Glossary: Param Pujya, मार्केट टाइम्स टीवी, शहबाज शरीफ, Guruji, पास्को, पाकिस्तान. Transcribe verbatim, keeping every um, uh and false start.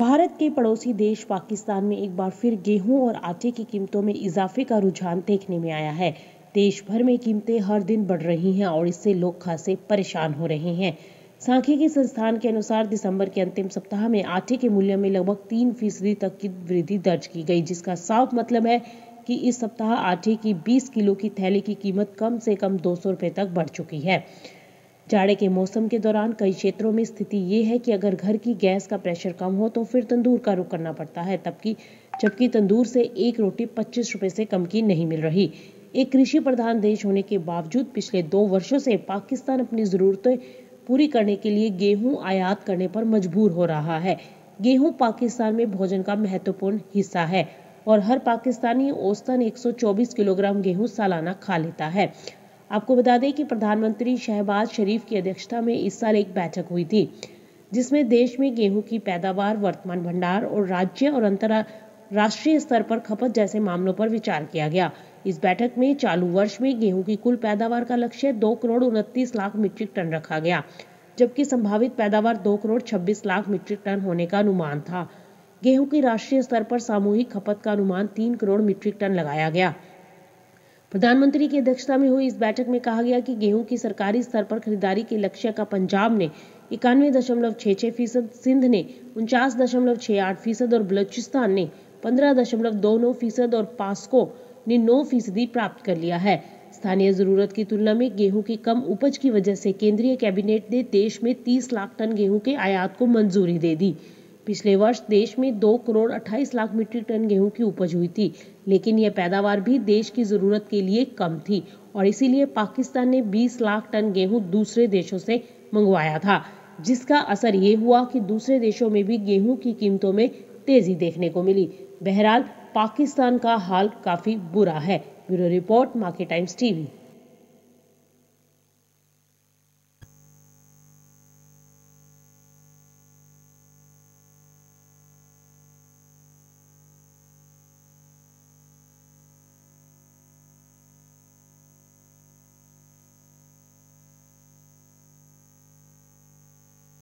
भारत के पड़ोसी देश पाकिस्तान में एक बार फिर गेहूं और आटे की कीमतों में इजाफे का रुझान देखने में आया है। देश भर में कीमतें हर दिन बढ़ रही हैं और इससे लोग खासे परेशान हो रहे हैं। सांख्यिकी संस्थान के अनुसार दिसंबर के अंतिम सप्ताह में आटे के मूल्य में लगभग तीन फीसदी तक की वृद्धि दर्ज की गई, जिसका साफ मतलब है कि इस सप्ताह आटे की बीस किलो की थैली की कीमत कम से कम दो सौ रुपये तक बढ़ चुकी है। जाड़े के मौसम के दौरान कई क्षेत्रों में स्थिति ये है कि अगर घर की गैस का प्रेशर कम हो तो फिर तंदूर का रुख करना पड़ता है, तबकि जबकि तंदूर से एक रोटी पच्चीस रुपए से कम की नहीं मिल रही। एक कृषि प्रधान देश होने के बावजूद पिछले दो वर्षों से पाकिस्तान अपनी ज़रूरतें पूरी करने के लिए गेहूँ आयात करने पर मजबूर हो रहा है। गेहूँ पाकिस्तान में भोजन का महत्वपूर्ण हिस्सा है और हर पाकिस्तानी औसतन एक सौ चौबीस किलोग्राम गेहूँ सालाना खा लेता है। आपको बता दें कि प्रधानमंत्री शहबाज शरीफ की अध्यक्षता में इस साल एक बैठक हुई थी, जिसमें देश में गेहूं की पैदावार, वर्तमान भंडार और राज्य और अंतर्राष्ट्रीय स्तर पर खपत जैसे मामलों पर विचार किया गया। इस बैठक में चालू वर्ष में गेहूं की कुल पैदावार का लक्ष्य दो करोड़ उनतीस लाख मीट्रिक टन रखा गया, जबकि संभावित पैदावार दो करोड़ छब्बीस लाख मीट्रिक टन होने का अनुमान था। गेहूँ की राष्ट्रीय स्तर पर सामूहिक खपत का अनुमान तीन करोड़ मीट्रिक टन लगाया गया। प्रधानमंत्री की अध्यक्षता में हुई इस बैठक में कहा गया कि गेहूं की सरकारी स्तर पर खरीदारी के लक्ष्य का पंजाब ने इक्यानवे दशमलव छः छः फीसद, सिंध ने उनचास दशमलव छः आठ फीसद और बलूचिस्तान ने पंद्रह दशमलव दो नौ फीसद और पास्को ने नौ फीसदी प्राप्त कर लिया है। स्थानीय जरूरत की तुलना में गेहूं की कम उपज की वजह से केंद्रीय कैबिनेट ने देश में तीस लाख टन गेहूँ के आयात को मंजूरी दे दी। पिछले वर्ष देश में दो करोड़ अट्ठाईस लाख मीट्रिक टन गेहूं की उपज हुई थी, लेकिन यह पैदावार भी देश की ज़रूरत के लिए कम थी और इसीलिए पाकिस्तान ने बीस लाख टन गेहूं दूसरे देशों से मंगवाया था, जिसका असर ये हुआ कि दूसरे देशों में भी गेहूं की कीमतों में तेजी देखने को मिली। बहरहाल पाकिस्तान का हाल काफ़ी बुरा है। Bureau report, मार्केट टाइम्स टीवी।